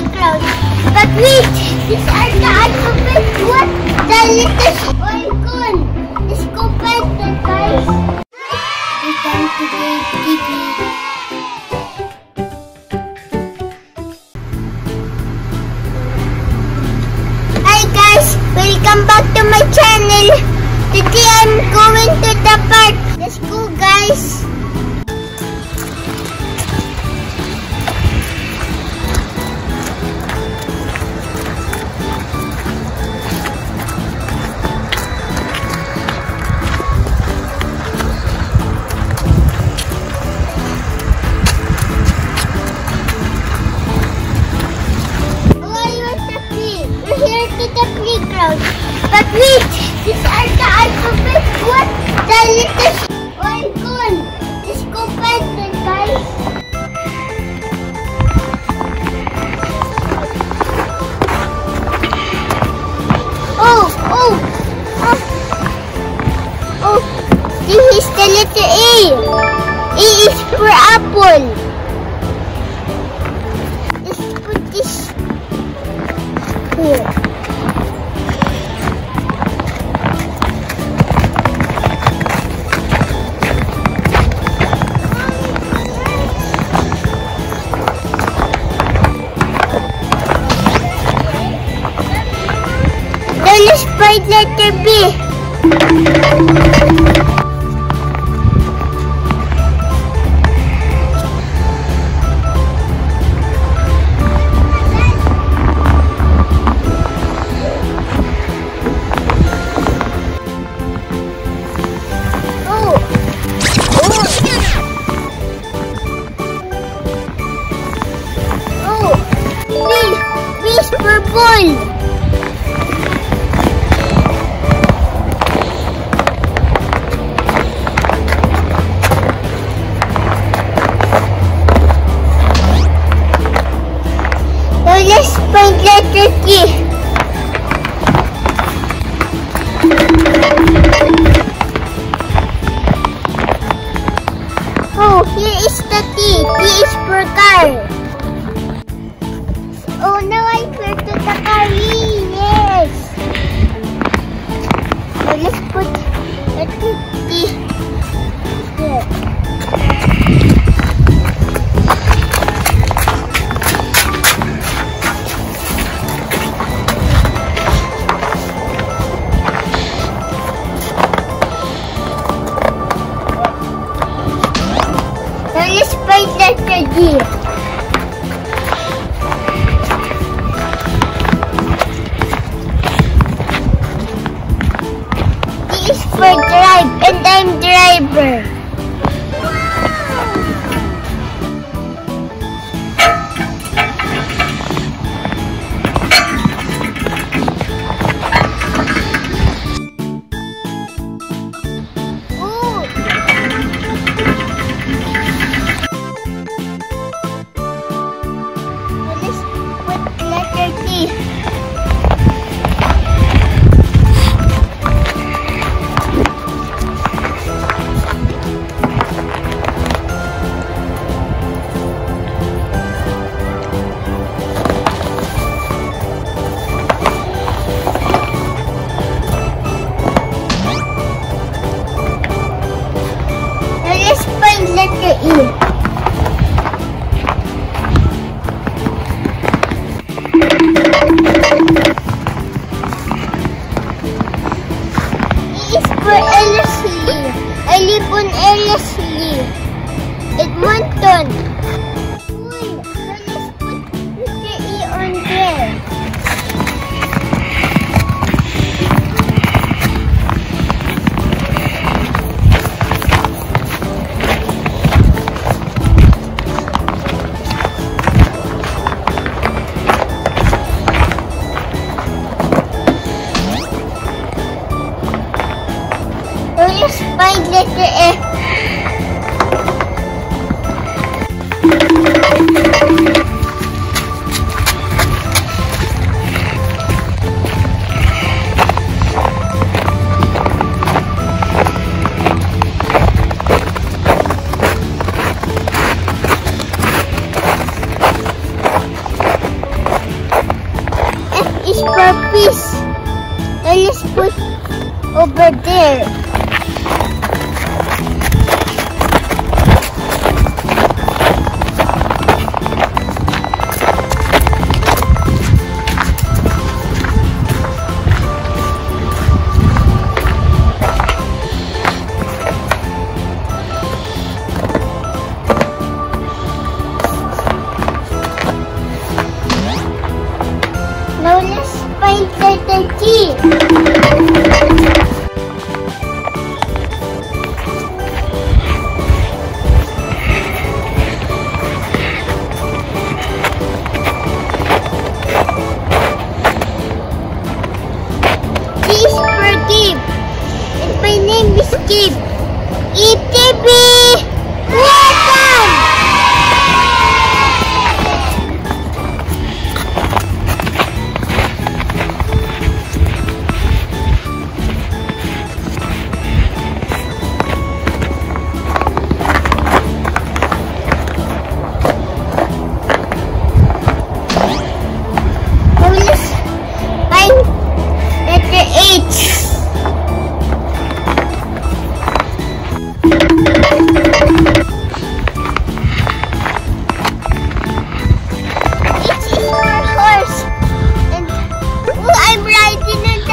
many clouds, but which is at the alphabet word, the letter Falcon is completed, guys. Welcome to Gaeb TV. Hi guys, welcome back to my channel. Today I'm going to the park. Let's go, guys. But which is at the alphabet word, the letter Falcon is completed, guys. Oh, this is the letter A. A is for apple. Let's put this here. Letter B. Oh. B is for ball. Let's find letter T. Oh, here is the T. T is for car. Oh, now I heard to the car. Yes. So let's put letter T here. Yeah. This is for drive, and I'm driver. piece. And let's put over there. Now let's find the key. This is for Gaeb. And my name is Gaeb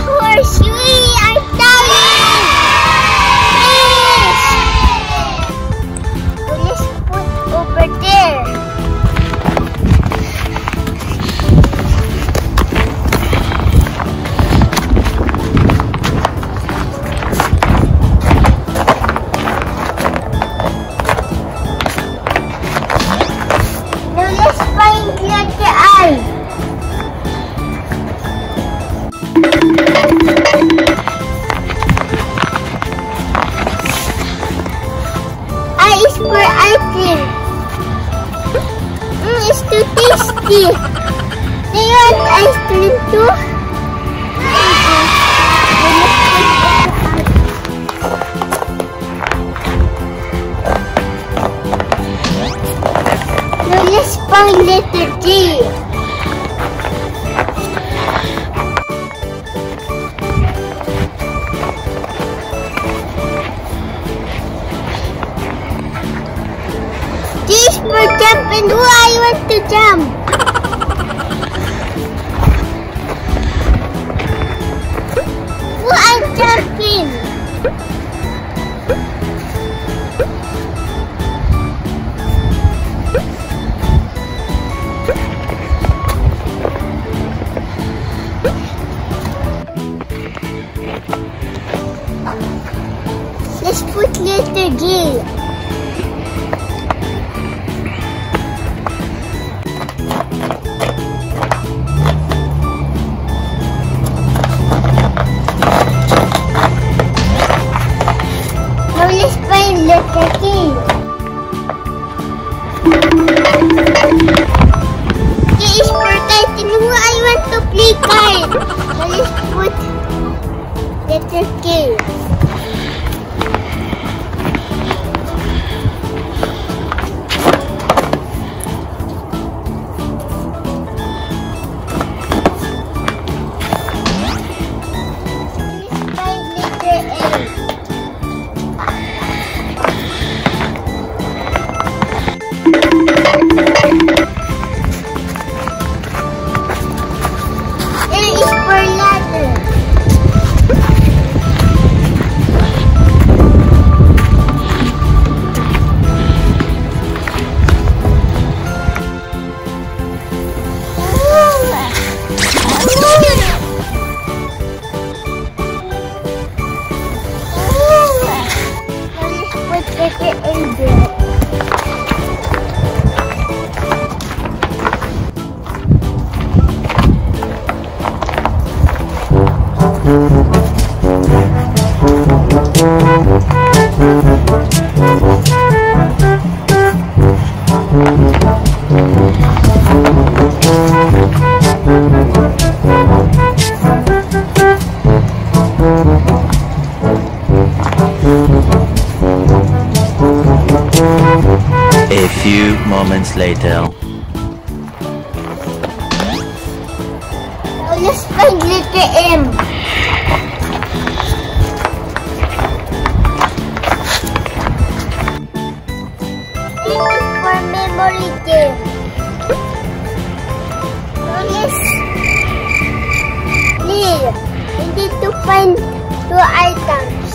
TV. It's too tasty. Do you want ice cream too? Now let's find letter G. This for jump, and do I want to jump? Who I'm jumping? Let's put letter G. A few moments later. let's find letter M. This is for memory game. Yes. Clear. We need to find two items.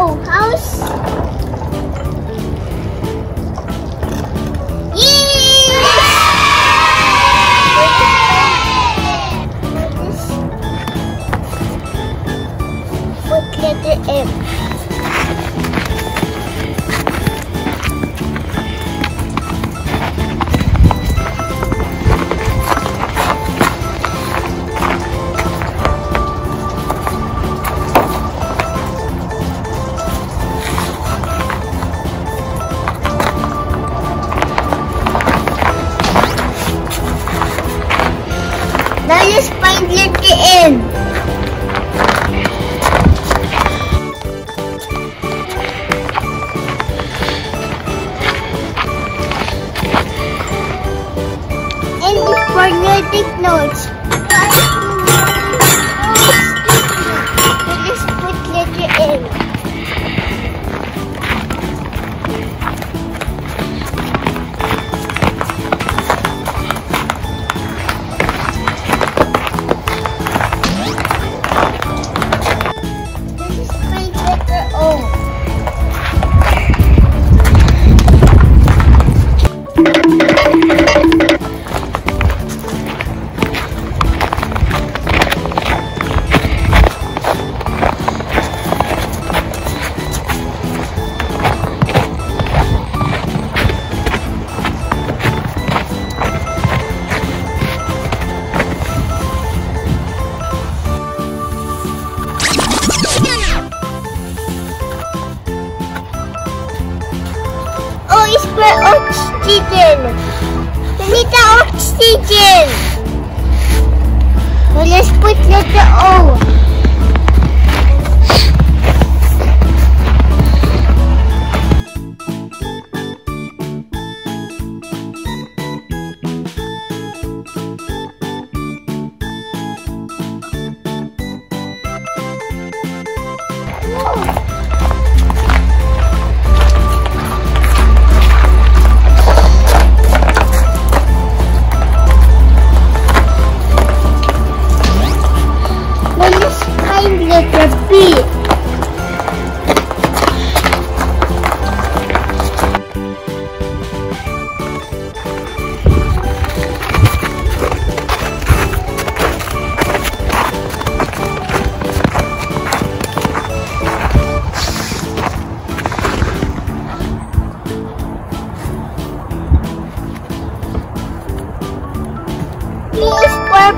Oh, house. Letter M. Now let's find letter N. Phonetic notes. Let's put letter N. This is find letter O. Oxygen. Letter oxygen. So let's put letter O.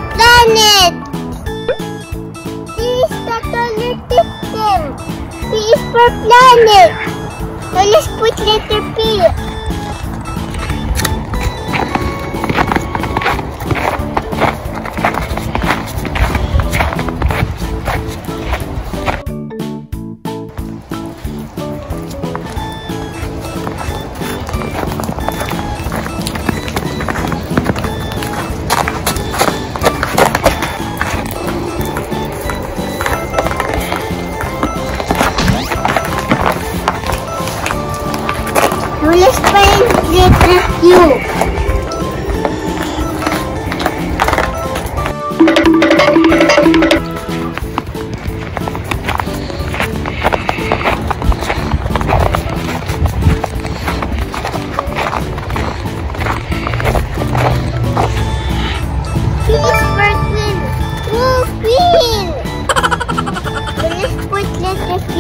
Planet. P is for planet system. P is for planet. Now let's put letter P. Let's find letter Q. Please for queen. Woo, queen. Let's put letter Q.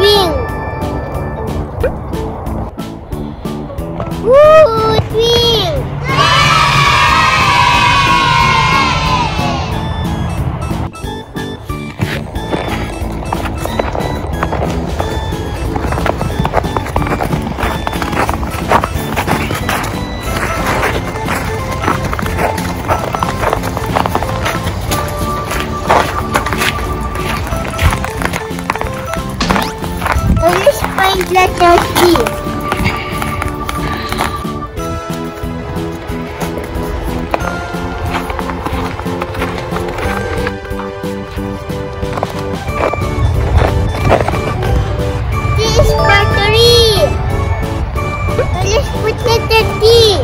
Wing. Wood wing. Let us see. This is battery. Let's put it at D.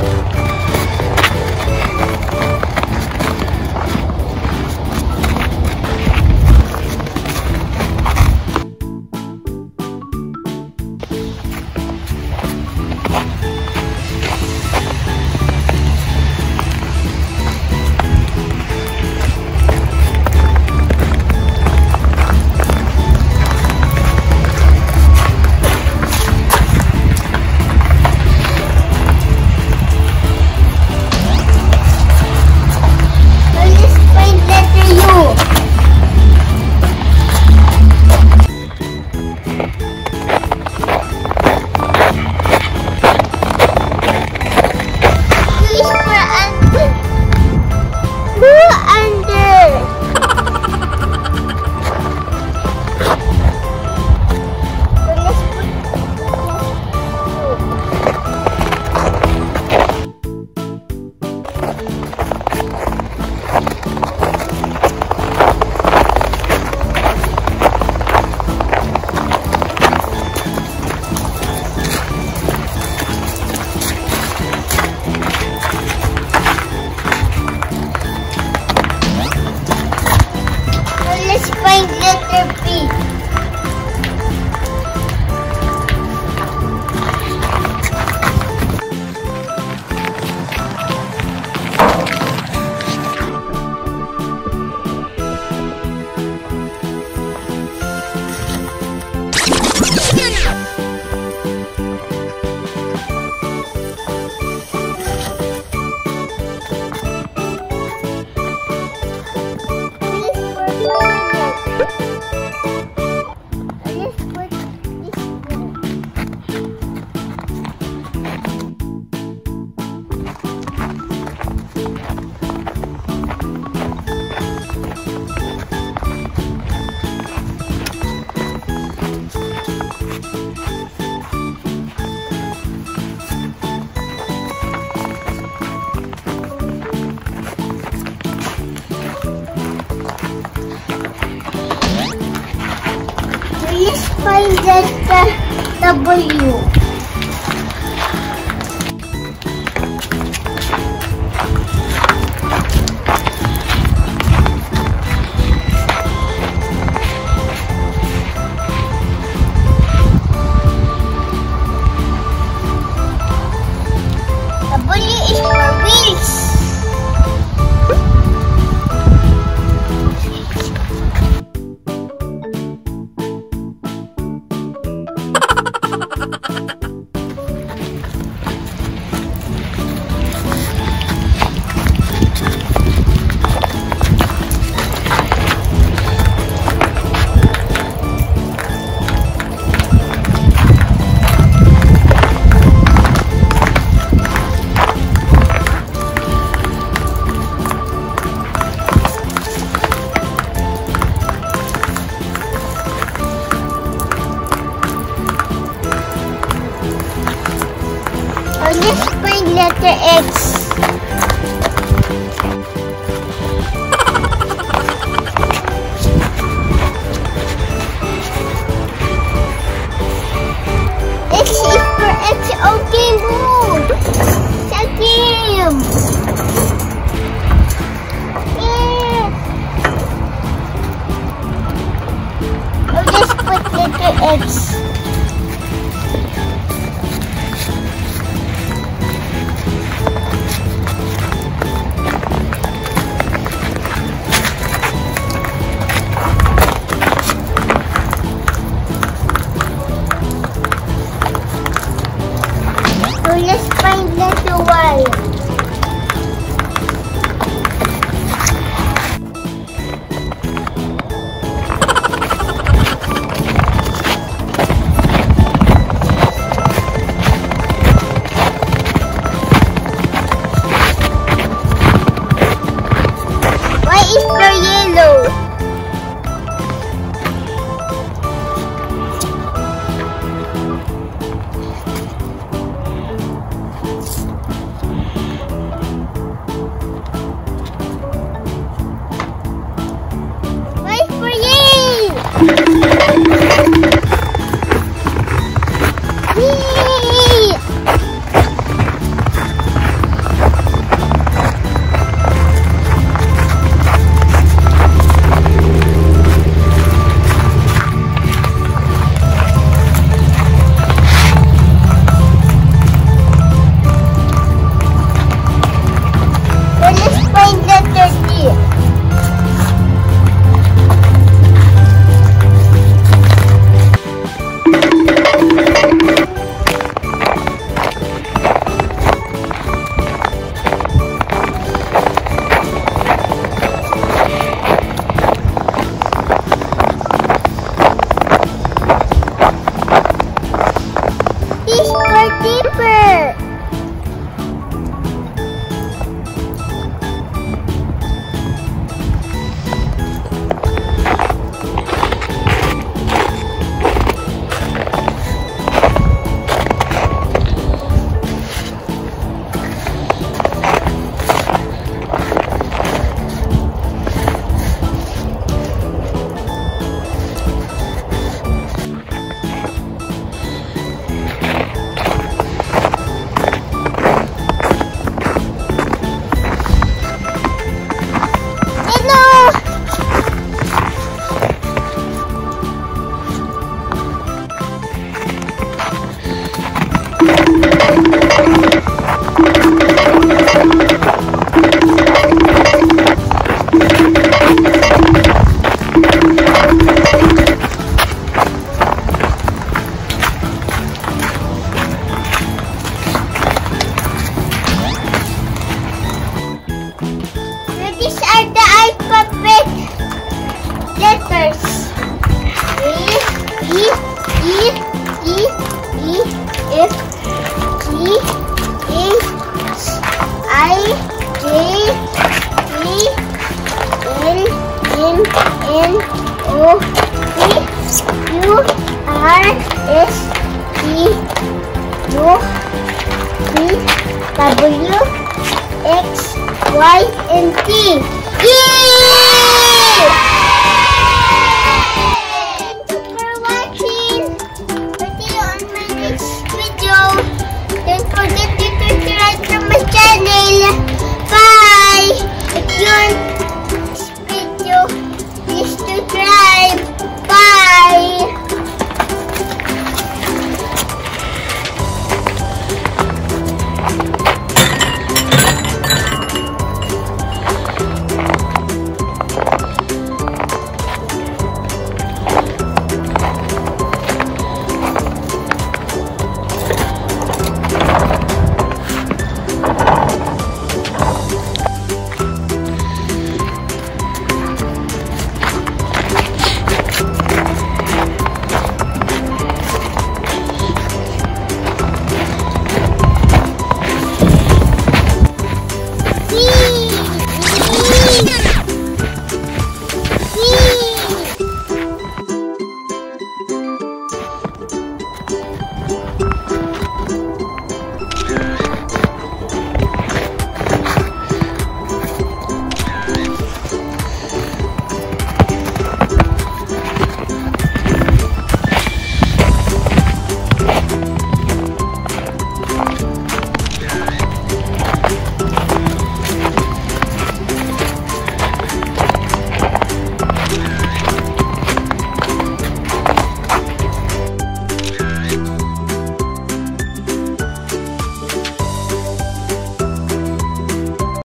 Let's find the W. Let's find letter X. X is for X. Okay, boom. Check him. Yeah. Let's put letter X. S, T, U, V, W, X, Y, and Z. Yay!